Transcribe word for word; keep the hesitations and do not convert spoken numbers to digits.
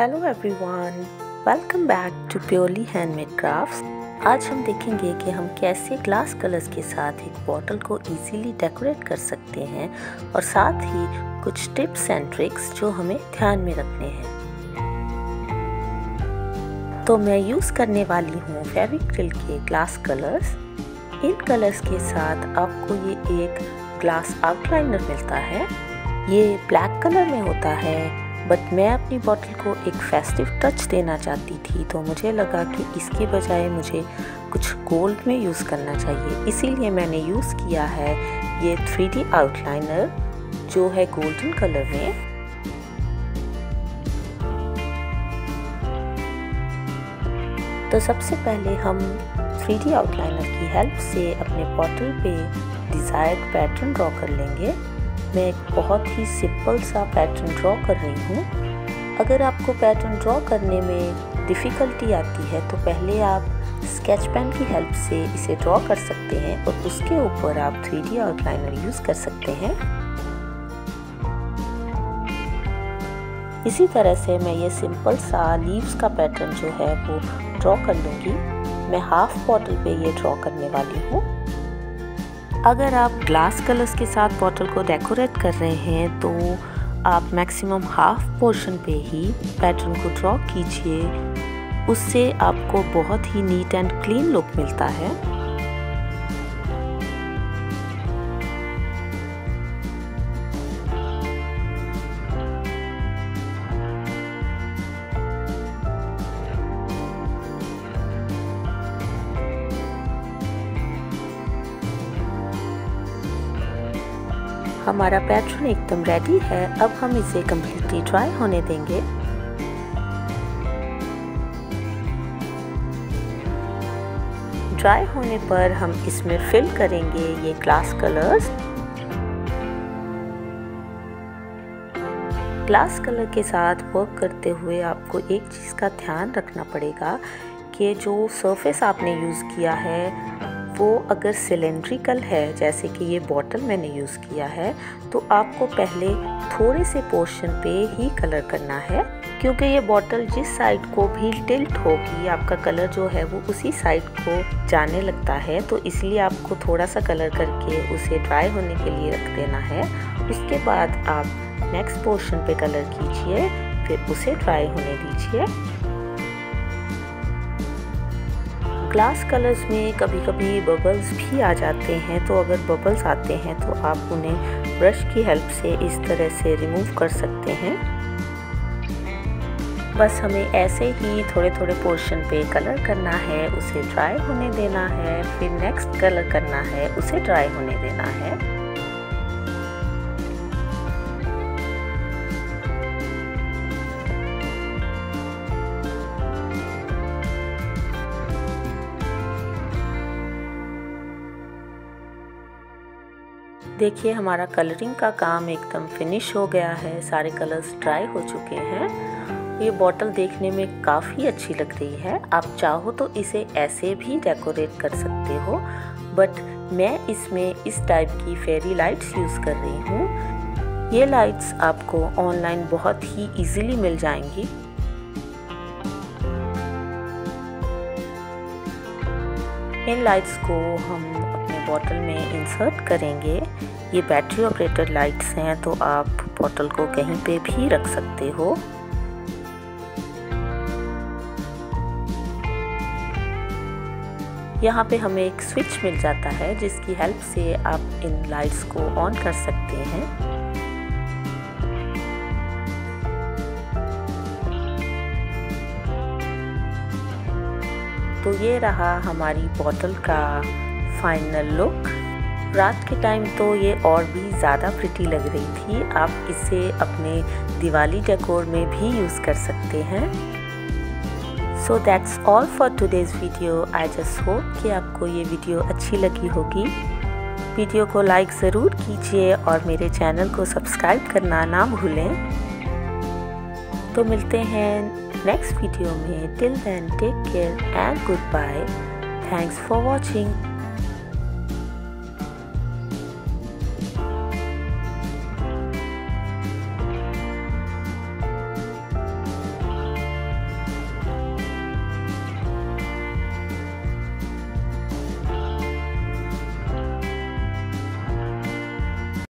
Hello everyone, welcome back to purely handmade crafts. आज हम देखेंगे कि हम कैसे ग्लास कलर्स के साथ एक बॉटल को इजीली डेकोरेट कर सकते हैं और साथ ही कुछ टिप्स एंड ट्रिक्स जो हमें ध्यान में रखने हैं। तो मैं यूज़ करने वाली हूँ फेवी-क्रिल के ग्लास कलर्स। इन कलर्स के साथ आपको ये एक ग्लास आउटलाइनर मिलता है। ये ब्लैक कलर में होता है, बट मैं अपनी बॉटल को एक फेस्टिव टच देना चाहती थी, तो मुझे लगा कि इसके बजाय मुझे कुछ गोल्ड में यूज़ करना चाहिए। इसीलिए मैंने यूज़ किया है ये थ्री डी आउटलाइनर जो है गोल्डन कलर में। तो सबसे पहले हम थ्री डी आउटलाइनर की हेल्प से अपने बॉटल पे डिज़ायर्ड पैटर्न ड्रॉ कर लेंगे। मैं एक बहुत ही सिंपल सा पैटर्न ड्रॉ कर रही हूँ। अगर आपको पैटर्न ड्रॉ करने में डिफ़िकल्टी आती है तो पहले आप स्केच पेन की हेल्प से इसे ड्रॉ कर सकते हैं और उसके ऊपर आप थ्री डी आउटलाइनर यूज़ कर सकते हैं। इसी तरह से मैं ये सिंपल सा लीव्स का पैटर्न जो है वो ड्रॉ कर लूँगी। मैं हाफ बॉटल पे ये ड्रॉ करने वाली हूँ। अगर आप ग्लास कलर्स के साथ बॉटल को डेकोरेट कर रहे हैं तो आप मैक्सिमम हाफ पोर्शन पे ही पैटर्न को ड्रॉ कीजिए, उससे आपको बहुत ही नीट एंड क्लीन लुक मिलता है। हमारा पैटर्न एकदम रेडी है। अब हम इसे कम्प्लीटली ड्राई होने देंगे। ड्राई होने पर हम इसमें फिल करेंगे ये ग्लास कलर्स। ग्लास कलर के साथ वर्क करते हुए आपको एक चीज़ का ध्यान रखना पड़ेगा कि जो सरफेस आपने यूज़ किया है वो अगर सिलेंड्रिकल है, जैसे कि ये बॉटल मैंने यूज़ किया है, तो आपको पहले थोड़े से पोर्शन पे ही कलर करना है, क्योंकि ये बॉटल जिस साइड को भी टिल्ट होगी आपका कलर जो है वो उसी साइड को जाने लगता है। तो इसलिए आपको थोड़ा सा कलर करके उसे ड्राई होने के लिए रख देना है। उसके बाद आप नेक्स्ट पोर्शन पे कलर कीजिए, फिर उसे ड्राई होने दीजिए। ग्लास कलर्स में कभी कभी बबल्स भी आ जाते हैं, तो अगर बबल्स आते हैं तो आप उन्हें ब्रश की हेल्प से इस तरह से रिमूव कर सकते हैं। बस हमें ऐसे ही थोड़े थोड़े पोर्शन पे कलर करना है, उसे ड्राई होने देना है, फिर नेक्स्ट कलर करना है, उसे ड्राई होने देना है। देखिए हमारा कलरिंग का काम एकदम फिनिश हो गया है, सारे कलर्स ड्राई हो चुके हैं। ये बॉटल देखने में काफ़ी अच्छी लग रही है। आप चाहो तो इसे ऐसे भी डेकोरेट कर सकते हो, बट मैं इसमें इस टाइप की फेरी लाइट्स यूज़ कर रही हूँ। ये लाइट्स आपको ऑनलाइन बहुत ही इजीली मिल जाएंगी। इन लाइट्स को हम अपने बॉटल में इंसर्ट करेंगे। ये बैटरी ऑपरेटेड लाइट्स हैं, तो आप बॉटल को कहीं पे भी रख सकते हो। यहाँ पे हमें एक स्विच मिल जाता है जिसकी हेल्प से आप इन लाइट्स को ऑन कर सकते हैं। तो ये रहा हमारी बॉटल का फाइनल लुक। रात के टाइम तो ये और भी ज़्यादा प्रिटी लग रही थी। आप इसे अपने दिवाली डेकोर में भी यूज़ कर सकते हैं। So that's all for today's video. I just hope कि आपको ये वीडियो अच्छी लगी होगी। वीडियो को लाइक ज़रूर कीजिए और मेरे चैनल को सब्सक्राइब करना ना भूलें। तो मिलते हैं नेक्स्ट वीडियो में। Till then take care and good bye. Thanks for watching.